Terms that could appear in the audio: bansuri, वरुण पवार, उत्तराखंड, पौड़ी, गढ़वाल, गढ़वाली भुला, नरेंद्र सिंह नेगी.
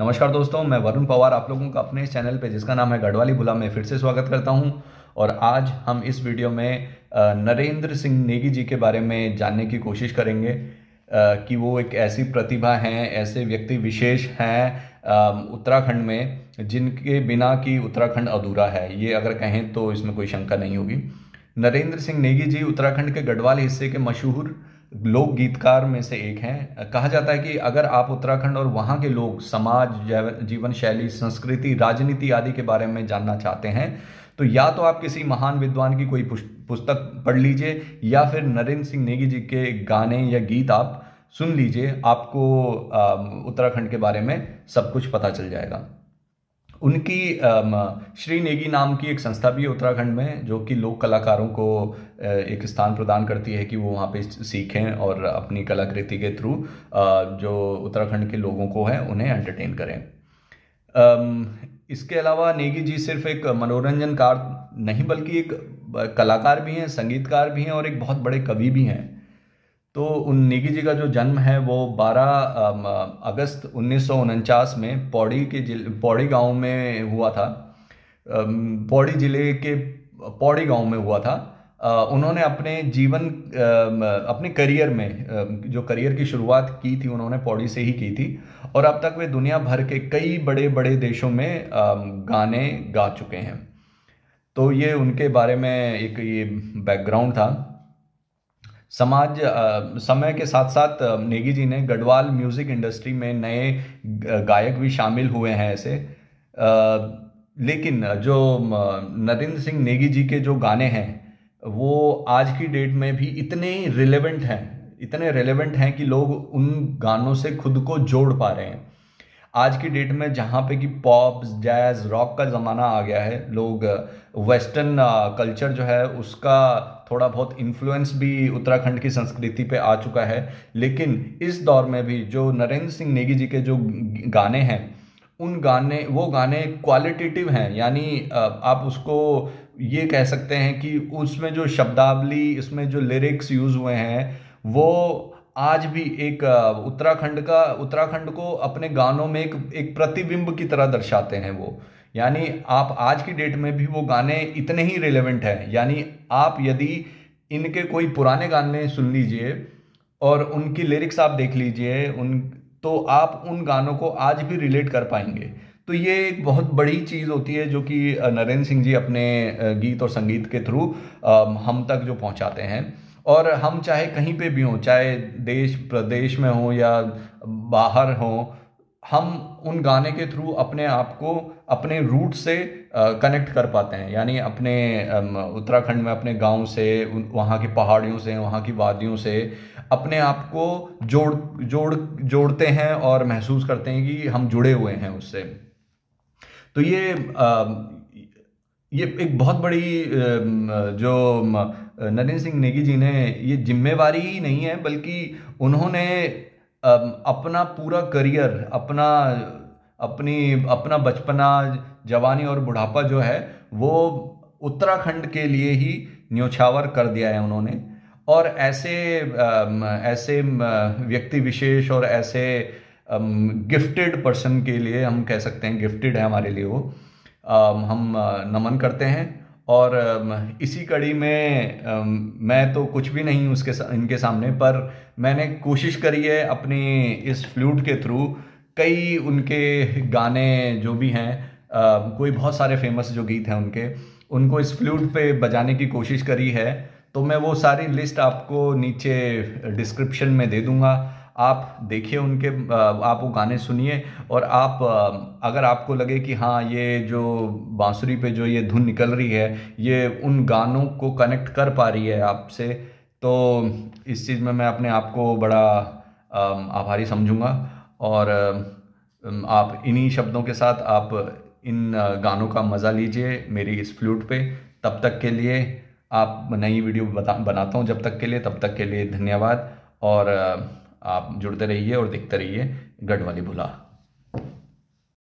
नमस्कार दोस्तों, मैं वरुण पवार आप लोगों का अपने चैनल पे जिसका नाम है गढ़वाली भुला में फिर से स्वागत करता हूं। और आज हम इस वीडियो में नरेंद्र सिंह नेगी जी के बारे में जानने की कोशिश करेंगे कि वो एक ऐसी प्रतिभा हैं, ऐसे व्यक्ति विशेष हैं उत्तराखंड में जिनके बिना कि उत्तराखंड अधूरा है। ये अगर कहें तो इसमें कोई शंका नहीं होगी। नरेंद्र सिंह नेगी जी उत्तराखंड के गढ़वाल हिस्से के मशहूर लोक गीतकार में से एक हैं। कहा जाता है कि अगर आप उत्तराखंड और वहाँ के लोग, समाज, जीवन शैली, संस्कृति, राजनीति आदि के बारे में जानना चाहते हैं तो या तो आप किसी महान विद्वान की कोई पुस्तक पढ़ लीजिए या फिर नरेंद्र सिंह नेगी जी के गाने या गीत आप सुन लीजिए। आपको उत्तराखंड के बारे में सब कुछ पता चल जाएगा। उनकी श्री नेगी नाम की एक संस्था भी है उत्तराखंड में, जो कि लोक कलाकारों को एक स्थान प्रदान करती है कि वो वहाँ पे सीखें और अपनी कलाकृति के थ्रू जो उत्तराखंड के लोगों को है उन्हें एंटरटेन करें। इसके अलावा नेगी जी सिर्फ एक मनोरंजनकार नहीं बल्कि एक कलाकार भी हैं, संगीतकार भी हैं और एक बहुत बड़े कवि भी हैं। तो उन नेगी जी का जो जन्म है वो 12 अगस्त 1949 में पौड़ी गांव में हुआ था। पौड़ी जिले के पौड़ी गांव में हुआ था। उन्होंने अपने करियर में जो करियर की शुरुआत की थी उन्होंने पौड़ी से ही की थी और अब तक वे दुनिया भर के कई बड़े बड़े देशों में गाने गा चुके हैं। तो ये उनके बारे में एक ये बैकग्राउंड था। समय के साथ साथ नेगी जी ने गढ़वाल म्यूज़िक इंडस्ट्री में नए गायक भी शामिल हुए हैं ऐसे। लेकिन जो नरेंद्र सिंह नेगी जी के जो गाने हैं वो आज की डेट में भी इतने रिलेवेंट हैं कि लोग उन गानों से खुद को जोड़ पा रहे हैं। आज की डेट में जहाँ पे कि पॉप, जैज़, रॉक का ज़माना आ गया है, लोग वेस्टर्न कल्चर जो है उसका थोड़ा बहुत इन्फ्लुएंस भी उत्तराखंड की संस्कृति पे आ चुका है। लेकिन इस दौर में भी जो नरेंद्र सिंह नेगी जी के जो गाने हैं वो गाने क्वालिटेटिव हैं, यानी आप उसको ये कह सकते हैं कि उसमें जो शब्दावली, इसमें जो लिरिक्स यूज़ हुए हैं वो आज भी एक उत्तराखंड को अपने गानों में एक प्रतिबिंब की तरह दर्शाते हैं वो। यानी आप आज की डेट में भी वो गाने इतने ही रिलेवेंट हैं। यानी आप यदि इनके कोई पुराने गाने सुन लीजिए और उनकी लिरिक्स आप देख लीजिए तो आप उन गानों को आज भी रिलेट कर पाएंगे। तो ये एक बहुत बड़ी चीज़ होती है जो कि नरेंद्र सिंह जी अपने गीत और संगीत के थ्रू हम तक जो पहुँचाते हैं। और हम चाहे कहीं पे भी हों, चाहे देश प्रदेश में हों या बाहर हों, हम उन गाने के थ्रू अपने आप को अपने रूट से कनेक्ट कर पाते हैं। यानी अपने उत्तराखंड में अपने गांव से, वहाँ की पहाड़ियों से, वहाँ की वादियों से अपने आप को जोड़ते हैं और महसूस करते हैं कि हम जुड़े हुए हैं उससे। तो ये एक बहुत बड़ी जो नरेंद्र सिंह नेगी जी ने ये जिम्मेवारी ही नहीं है बल्कि उन्होंने अपना पूरा करियर, अपना बचपना, जवानी और बुढ़ापा जो है वो उत्तराखंड के लिए ही न्योछावर कर दिया है उन्होंने। और ऐसे व्यक्ति विशेष और ऐसे गिफ्टेड पर्सन के लिए, हम कह सकते हैं गिफ्टेड है हमारे लिए वो, हम नमन करते हैं। और इसी कड़ी में मैं तो कुछ भी नहीं इनके सामने, पर मैंने कोशिश करी है अपनी इस फ्लूट के थ्रू कई उनके गाने जो भी हैं, कोई बहुत सारे फेमस जो गीत हैं उनको इस फ्लूट पे बजाने की कोशिश करी है। तो मैं वो सारी लिस्ट आपको नीचे डिस्क्रिप्शन में दे दूँगा। आप देखिए आप वो गाने सुनिए और आप अगर आपको लगे कि हाँ ये जो बांसुरी पे जो ये धुन निकल रही है ये उन गानों को कनेक्ट कर पा रही है आपसे, तो इस चीज़ में मैं अपने आप को बड़ा आभारी समझूंगा। और आप इन्हीं शब्दों के साथ आप इन गानों का मज़ा लीजिए मेरी इस फ्लूट पे। तब तक के लिए आप नई वीडियो बनाता हूँ, तब तक के लिए धन्यवाद। और आप जुड़ते रहिए और देखते रहिए गढ़वाली भुला।